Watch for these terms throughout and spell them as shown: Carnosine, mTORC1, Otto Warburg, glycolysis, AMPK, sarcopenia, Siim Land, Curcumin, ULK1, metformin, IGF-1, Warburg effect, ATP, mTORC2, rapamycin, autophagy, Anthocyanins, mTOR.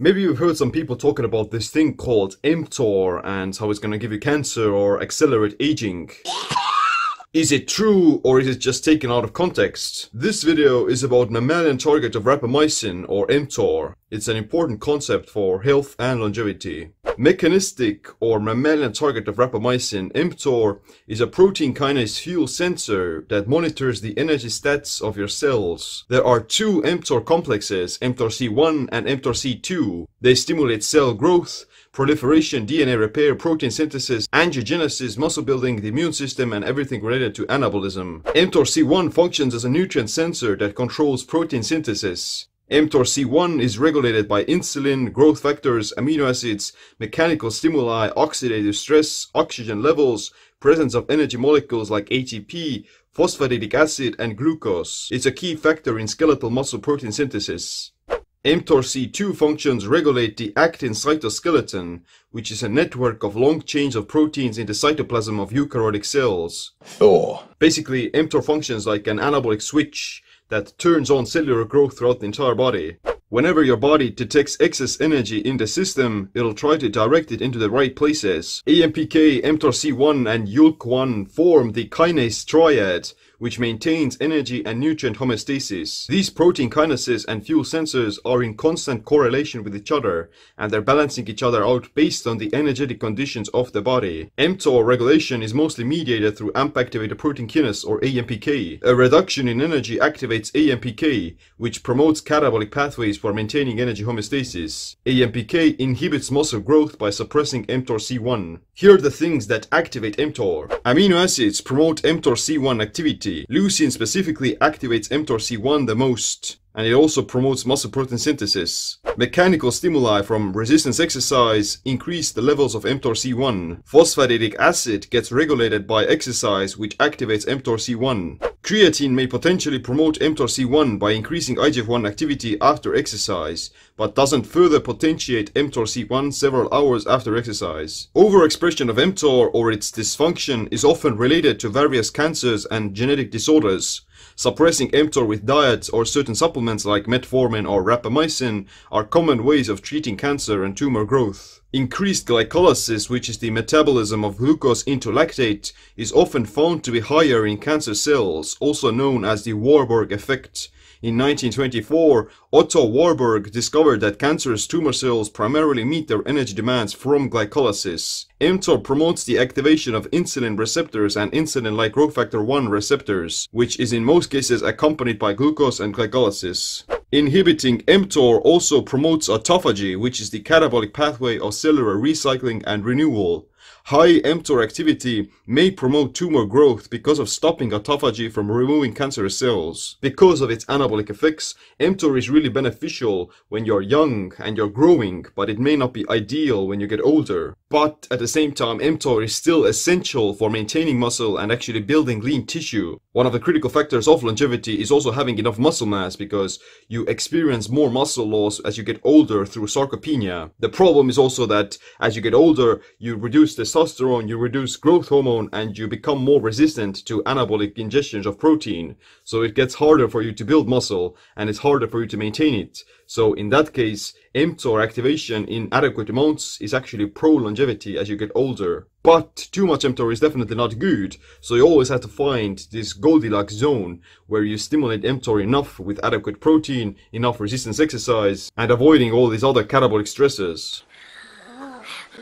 Maybe you've heard some people talking about this thing called mTOR and how it's going to give you cancer or accelerate aging. Is it true, or is it just taken out of context? This video is about mammalian target of rapamycin, or mTOR. It's an important concept for health and longevity. Mechanistic or mammalian target of rapamycin, mTOR, is a protein kinase fuel sensor that monitors the energy stats of your cells. There are two mTOR complexes, mTORC1 and mTORC2. They stimulate cell growth, proliferation, DNA repair, protein synthesis, angiogenesis, muscle building, the immune system, and everything related to anabolism. mTORC1 functions as a nutrient sensor that controls protein synthesis. mTORC1 is regulated by insulin, growth factors, amino acids, mechanical stimuli, oxidative stress, oxygen levels, presence of energy molecules like ATP, phosphatidic acid, and glucose. It's a key factor in skeletal muscle protein synthesis. mTORC2 functions regulate the actin cytoskeleton, which is a network of long chains of proteins in the cytoplasm of eukaryotic cells. Basically, mTOR functions like an anabolic switch that turns on cellular growth throughout the entire body. Whenever your body detects excess energy in the system, it'll try to direct it into the right places. AMPK, mTORC1, and ULK1 form the kinase triad, which maintains energy and nutrient homeostasis. These protein kinases and fuel sensors are in constant correlation with each other, and they're balancing each other out based on the energetic conditions of the body. mTOR regulation is mostly mediated through AMP-activated protein kinase, or AMPK. A reduction in energy activates AMPK, which promotes catabolic pathways for maintaining energy homeostasis. AMPK inhibits muscle growth by suppressing mTORC1. Here are the things that activate mTOR. Amino acids promote mTORC1 activity. Leucine specifically activates mTORC1 the most, and it also promotes muscle protein synthesis. Mechanical stimuli from resistance exercise increase the levels of mTORC1. Phosphatidic acid gets regulated by exercise, which activates mTORC1. Creatine may potentially promote mTORC1 by increasing IGF-1 activity after exercise, but doesn't further potentiate mTORC1 several hours after exercise. Overexpression of mTOR or its dysfunction is often related to various cancers and genetic disorders. Suppressing mTOR with diet or certain supplements like metformin or rapamycin are common ways of treating cancer and tumor growth. Increased glycolysis, which is the metabolism of glucose into lactate, is often found to be higher in cancer cells, also known as the Warburg effect. In 1924, Otto Warburg discovered that cancerous tumor cells primarily meet their energy demands from glycolysis. mTOR promotes the activation of insulin receptors and insulin-like growth factor 1 receptors, which is in most cases accompanied by glucose and glycolysis. Inhibiting mTOR also promotes autophagy, which is the catabolic pathway of cellular recycling and renewal. High mTOR activity may promote tumor growth because of stopping autophagy from removing cancerous cells. Because of its anabolic effects, mTOR is really beneficial when you're young and you're growing, but it may not be ideal when you get older. But at the same time, mTOR is still essential for maintaining muscle and actually building lean tissue. One of the critical factors of longevity is also having enough muscle mass, because you experience more muscle loss as you get older through sarcopenia. The problem is also that as you get older, you reduce the testosterone, you reduce growth hormone, and you become more resistant to anabolic ingestions of protein. So it gets harder for you to build muscle, and it's harder for you to maintain it. So in that case, mTOR activation in adequate amounts is actually pro-longevity as you get older. But too much mTOR is definitely not good, so you always have to find this Goldilocks zone where you stimulate mTOR enough with adequate protein, enough resistance exercise, and avoiding all these other catabolic stressors.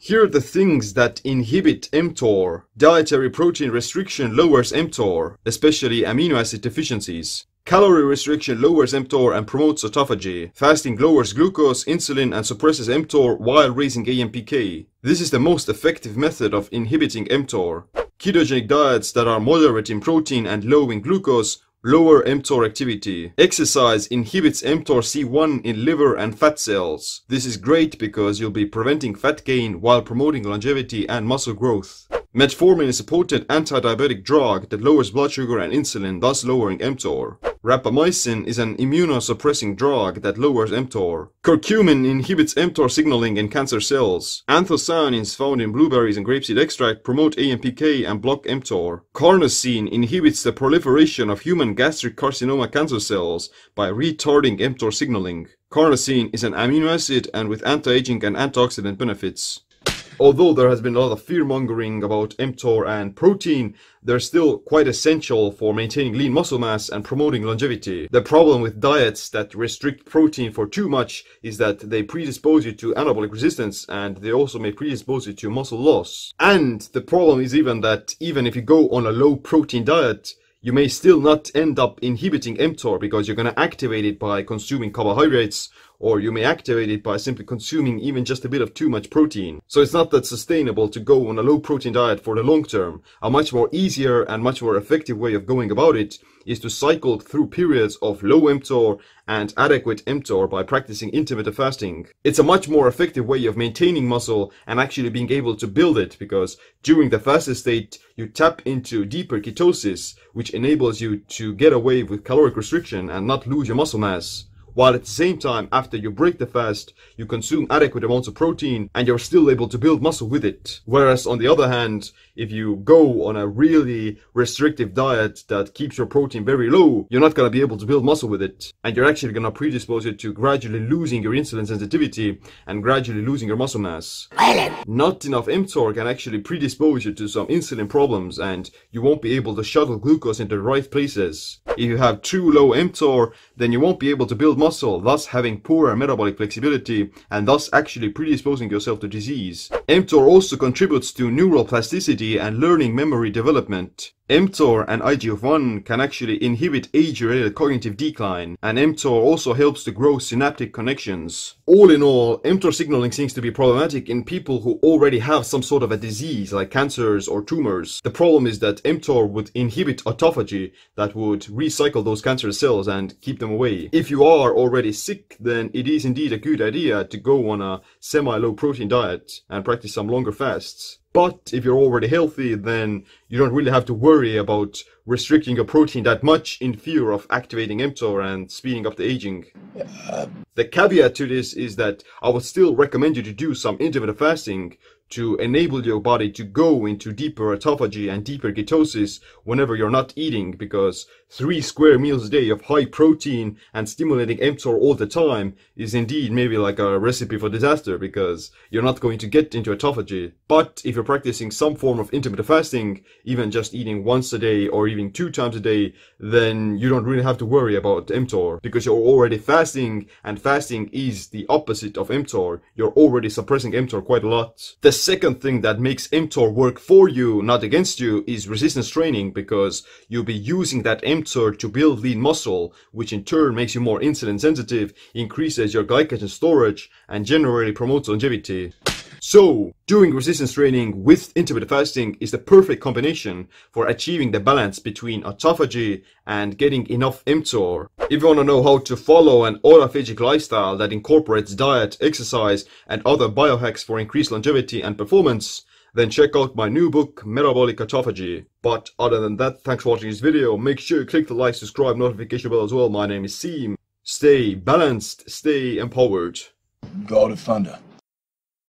Here are the things that inhibit mTOR. Dietary protein restriction lowers mTOR, especially amino acid deficiencies. Calorie restriction lowers mTOR and promotes autophagy. Fasting lowers glucose, insulin, and suppresses mTOR while raising AMPK. This is the most effective method of inhibiting mTOR. Ketogenic diets that are moderate in protein and low in glucose lower mTOR activity. Exercise inhibits mTORC1 in liver and fat cells. This is great because you'll be preventing fat gain while promoting longevity and muscle growth. Metformin is a potent anti-diabetic drug that lowers blood sugar and insulin, thus lowering mTOR. Rapamycin is an immunosuppressing drug that lowers mTOR. Curcumin inhibits mTOR signaling in cancer cells. Anthocyanins found in blueberries and grapeseed extract promote AMPK and block mTOR. Carnosine inhibits the proliferation of human gastric carcinoma cancer cells by retarding mTOR signaling. Carnosine is an amino acid and with anti-aging and antioxidant benefits. Although there has been a lot of fear-mongering about mTOR and protein, they're still quite essential for maintaining lean muscle mass and promoting longevity. The problem with diets that restrict protein for too much is that they predispose you to anabolic resistance, and they also may predispose you to muscle loss. And the problem is even that even if you go on a low-protein diet, you may still not end up inhibiting mTOR because you're going to activate it by consuming carbohydrates, or you may activate it by simply consuming even just a bit of too much protein. So it's not that sustainable to go on a low protein diet for the long term. A much more easier and much more effective way of going about it is to cycle through periods of low mTOR and adequate mTOR by practicing intermittent fasting. It's a much more effective way of maintaining muscle and actually being able to build it, because during the fasted state you tap into deeper ketosis, which enables you to get away with caloric restriction and not lose your muscle mass. While at the same time, after you break the fast, you consume adequate amounts of protein and you're still able to build muscle with it. Whereas on the other hand, if you go on a really restrictive diet that keeps your protein very low, you're not going to be able to build muscle with it. And you're actually going to predispose you to gradually losing your insulin sensitivity and gradually losing your muscle mass. Not enough mTOR can actually predispose you to some insulin problems, and you won't be able to shuttle glucose into the right places. If you have too low mTOR, then you won't be able to build muscle, thus having poorer metabolic flexibility and thus actually predisposing yourself to disease. mTOR also contributes to neural plasticity and learning memory development. mTOR and IGF-1 can actually inhibit age-related cognitive decline, and mTOR also helps to grow synaptic connections. All in all, mTOR signaling seems to be problematic in people who already have some sort of a disease like cancers or tumors. The problem is that mTOR would inhibit autophagy that would recycle those cancerous cells and keep them away. If you are already sick, then it is indeed a good idea to go on a semi-low protein diet and practice some longer fasts. But if you're already healthy, then you don't really have to worry about restricting your protein that much in fear of activating mTOR and speeding up the aging. The caveat to this is that I would still recommend you to do some intermittent fasting to enable your body to go into deeper autophagy and deeper ketosis whenever you're not eating, because 3 square meals a day of high protein and stimulating mTOR all the time is indeed maybe like a recipe for disaster, because you're not going to get into autophagy. But if you're practicing some form of intermittent fasting, even just eating once a day or even 2 times a day, then you don't really have to worry about mTOR, because you're already fasting, and fasting is the opposite of mTOR. You're already suppressing mTOR quite a lot. The second thing that makes mTOR work for you, not against you, is resistance training, because you'll be using that mTOR to build lean muscle, which in turn makes you more insulin sensitive, increases your glycogen storage, and generally promotes longevity. So, doing resistance training with intermittent fasting is the perfect combination for achieving the balance between autophagy and getting enough mTOR. If you want to know how to follow an autophagic lifestyle that incorporates diet, exercise, and other biohacks for increased longevity and performance, then check out my new book, Metabolic Autophagy. But other than that, thanks for watching this video. Make sure you click the like, subscribe, notification bell as well. My name is Siim. Stay balanced, stay empowered. God of Thunder.